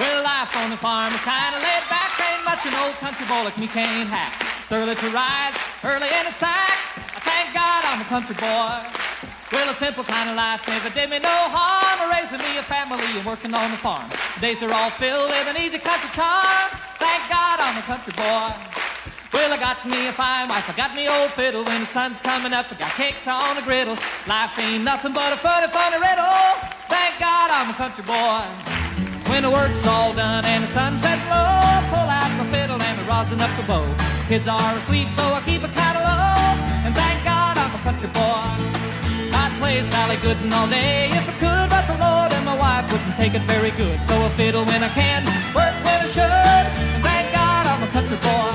Well, life on the farm is kind of laid back, ain't much an old country boy like me can't hack. It's early to rise, early in the sack. I thank God I'm a country boy. Well, a simple kind of life never did me no harm, raising me a family and working on the farm. The days are all filled with an easy country charm. Thank God I'm a country boy. Well, I got me a fine wife, I got me old fiddle. When the sun's coming up, I got cakes on the griddle. Life ain't nothing but a funny, funny riddle. Thank God I'm a country boy. When the work's all done and the sunset low, pull out my fiddle and I rosin up the bow. Kids are sweet, so I keep a catalog. And thank God I'm a country boy. I'd play Sally Gooden all day if I could, but the Lord and my wife wouldn't take it very good. So I fiddle when I can, work when I should, and thank God I'm a country boy.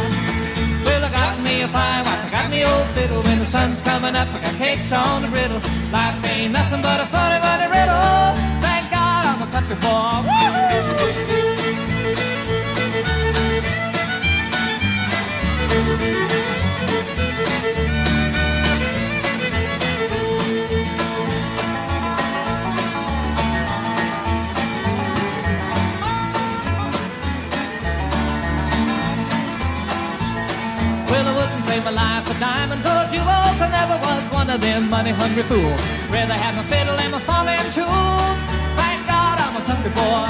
Well, I got me a fine wife, I got me old fiddle. When the sun's coming up, I got cakes on the griddle. Life ain't nothing but a funny, funny riddle. Thank God I'm a country boy. Woo-hoo! My life with diamonds or jewels, I never was one of them money-hungry fools. Rather have my fiddle and my farming tools. Thank God I'm a country boy.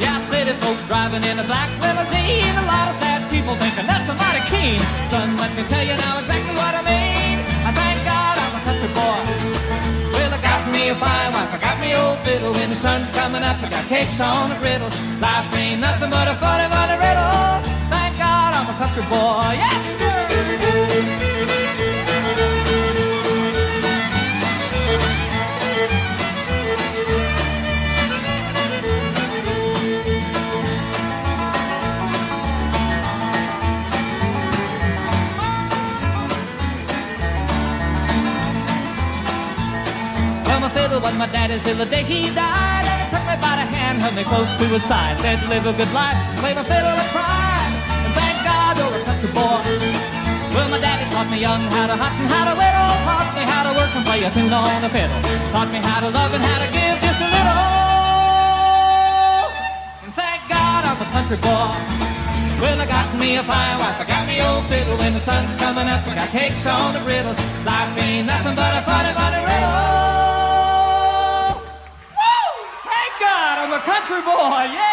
Yeah, city folk driving in a black limousine. A lot of sad people thinking that's a mighty keen. Son, let me tell you now exactly what I mean. I thank God I'm a country boy. Well, I got me a fine wife, I got me old fiddle. When the sun's coming up, I got cakes on the griddle. Life ain't nothing but a funny, funny riddle. Thank God I'm a country boy. Yeah. But my daddy's till the day he died, and he took me by the hand, held me close to his side, said live a good life, play my fiddle and cry, and thank God you're a country boy. Well, my daddy taught me young how to hunt and how to whittle, taught me how to work and play a tune on the fiddle, taught me how to love and how to give just a little, and thank God I'm a country boy. Well, I got me a fine wife, I got me old fiddle. When the sun's coming up, I got cakes on the griddle. Life ain't nothing but a funny, funny riddle. I'm a country boy, yeah!